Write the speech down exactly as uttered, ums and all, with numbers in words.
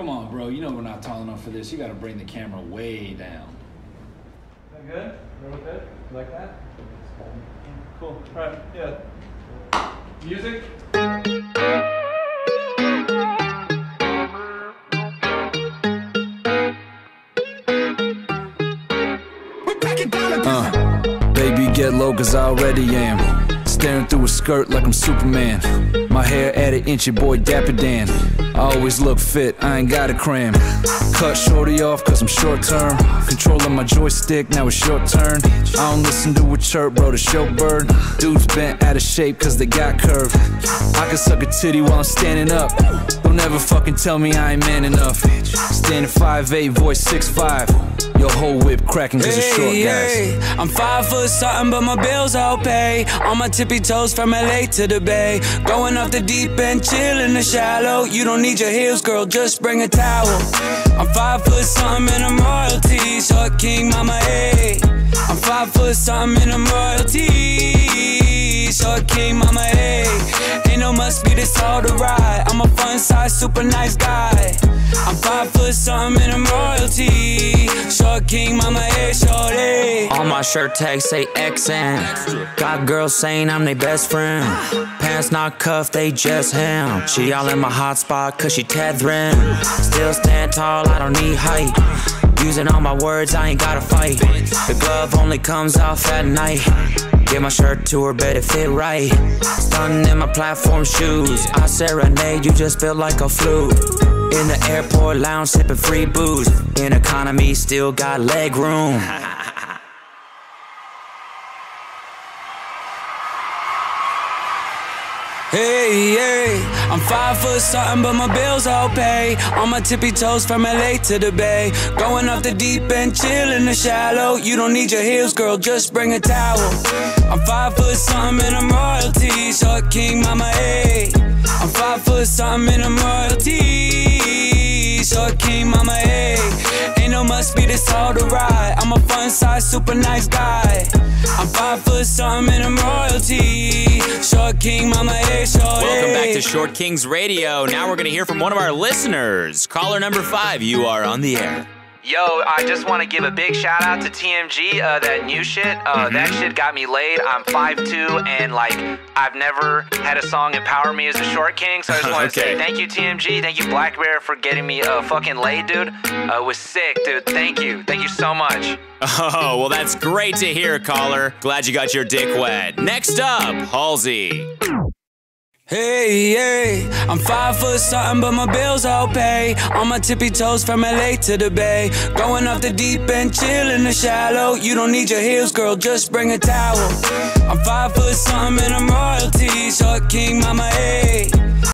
Come on, bro. You know we're not tall enough for this. You got to bring the camera way down. Is that good? Really good? You like that? Cool. All right. Yeah. Music. Uh, baby, get low, cause I already am. Staring through a skirt like I'm Superman. My hair at an inch, your boy Dapper Dan. I always look fit, I ain't got a cram. Cut shorty off cause I'm short term. Controlling my joystick, now it's your turn. I don't listen to a chirp, bro, the showbird. Dudes bent out of shape cause they got curved. I can suck a titty while I'm standing up. Don't ever fucking tell me I ain't man enough. Standing five eight, voice six five. Your whole whip cracking cause it's short, guys. Hey, hey. I'm five foot something, but my bills I'll pay. On my tippy toes from L A to the Bay. Going off the deep end, chill in the shallow. You don't need your heels, girl, just bring a towel. I'm five foot something and I'm royalty. Short king, mama, hey. I'm five foot something and I'm royalty. Short king, mama, hey. Ain't no must be this all to ride. I'm a fun size, super nice guy. I'm five foot something and I'm royalty. Short king, mama, hey, shorty. All my shirt tags say X N. Got girls saying I'm their best friend. Pants not cuffed, they just him. She all in my hotspot cause she tethering. Still stand tall, I don't need height. Using all my words, I ain't gotta fight. The glove only comes off at night. Get my shirt to her, bet it fit right. Stunning in my platform shoes. I serenade, you just feel like a flute. In the airport lounge, sipping free booze. In economy, still got leg room. Hey, hey, I'm five foot something, but my bills I'll pay. On my tippy toes from L A to the Bay. Going off the deep end, chill in the shallow. You don't need your heels, girl, just bring a towel. I'm five foot something and I'm royalty. Short king, mama, hey. I'm five foot something and I'm royalty. Short king, mama, hey. Ain't no must be this all to ride. I'm a fun size, super nice guy. I'm five foot something and I'm royalty. Short king, mama, hey, shorty. Welcome back to Short Kings Radio. Now we're gonna hear from one of our listeners. Caller number five, you are on the air. Yo, I just want to give a big shout out to T M G, uh, that new shit, uh, mm-hmm. That shit got me laid. I'm five two, and like, I've never had a song empower me as a short king, so I just want to okay. say thank you T M G, thank you Blackbear for getting me uh, fucking laid, dude. Uh, it was sick, dude, thank you, thank you so much. Oh, well that's great to hear, caller. Glad you got your dick wet. Next up, Halsey. Hey, hey, I'm five foot something, but my bills I'll pay. On my tippy toes from L A to the Bay. Going off the deep end, chill in the shallow. You don't need your heels, girl, just bring a towel. I'm five foot something and I'm royalty. Short king, mama, hey.